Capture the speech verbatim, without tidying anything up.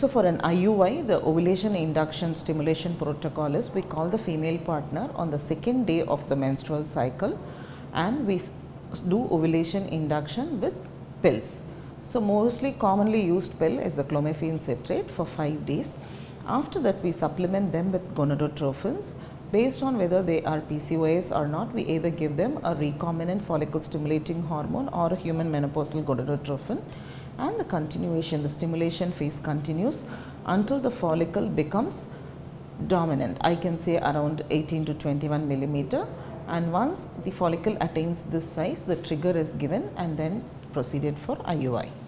So for an I U I, the ovulation induction stimulation protocol is we call the female partner on the second day of the menstrual cycle and we do ovulation induction with pills. So mostly commonly used pill is the clomiphene citrate for five days. After that we supplement them with gonadotrophins. Based on whether they are P C O S or not, we either give them a recombinant follicle stimulating hormone or a human menopausal gonadotrophin, and the continuation, the stimulation phase continues until the follicle becomes dominant. I can say around eighteen to twenty-one millimeter, and once the follicle attains this size, the trigger is given and then proceeded for I U I.